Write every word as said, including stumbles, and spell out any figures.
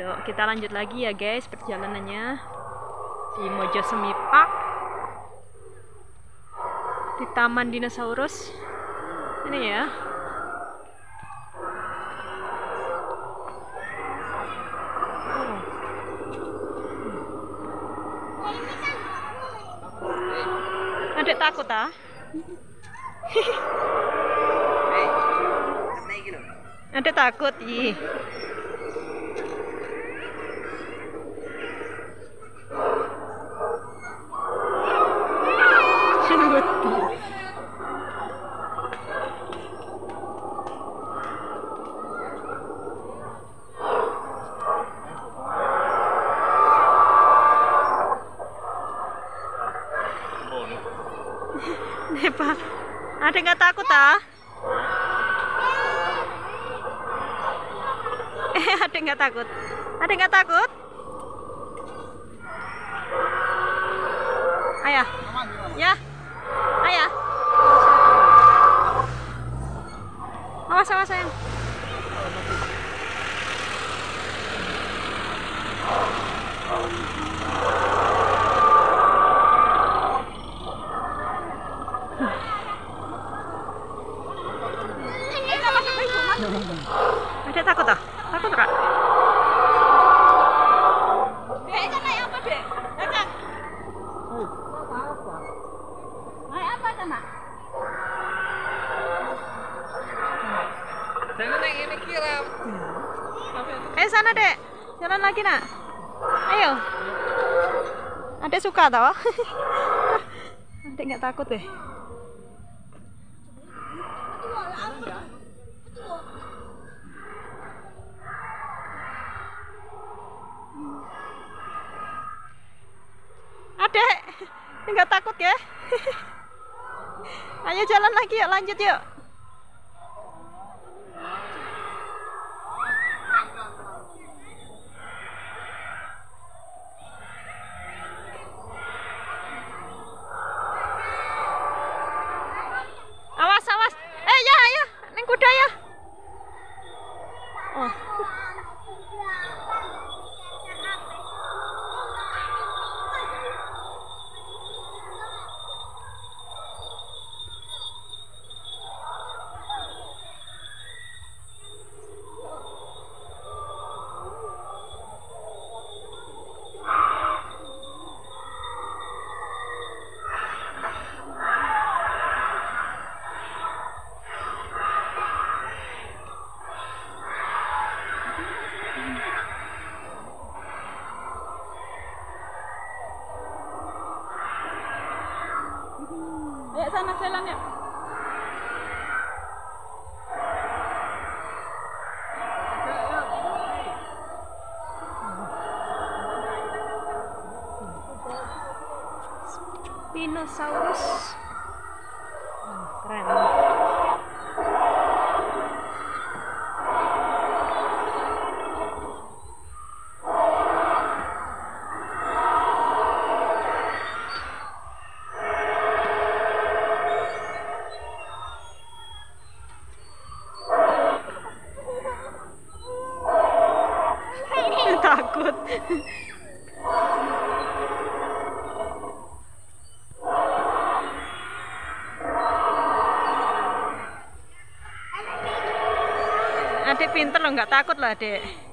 Yuk, kita lanjut lagi ya guys perjalanannya di Mojosemi Park, di Taman Dinosaurus ini ya. Oh. Adek takut ah? Adek takut ih. Pak, ada nggak takut ah? Eh, ada nggak takut? Ada nggak takut? Ayah, ya, ayah. Awas, awas sayang. Ada takut ah? Takut enggak? Dek, itu naik apa, Dek? Datang. Apa-apa. Naik apa, Tama? Jangan naik ini kira. Eh, sana, Dek. Jalan lagi, Nak. Ayo. Adek suka toh? Adek enggak takut deh. Adek, enggak takut ya? Ayo jalan lagi yuk, lanjut yuk. Awas, awas. Eh ya, ayo, neng kuda ya. Oh. Ayo sana jalan ya. Spinosaurus. Hmm, keren. Takut. Adek pinter loh, nggak takut loh adek.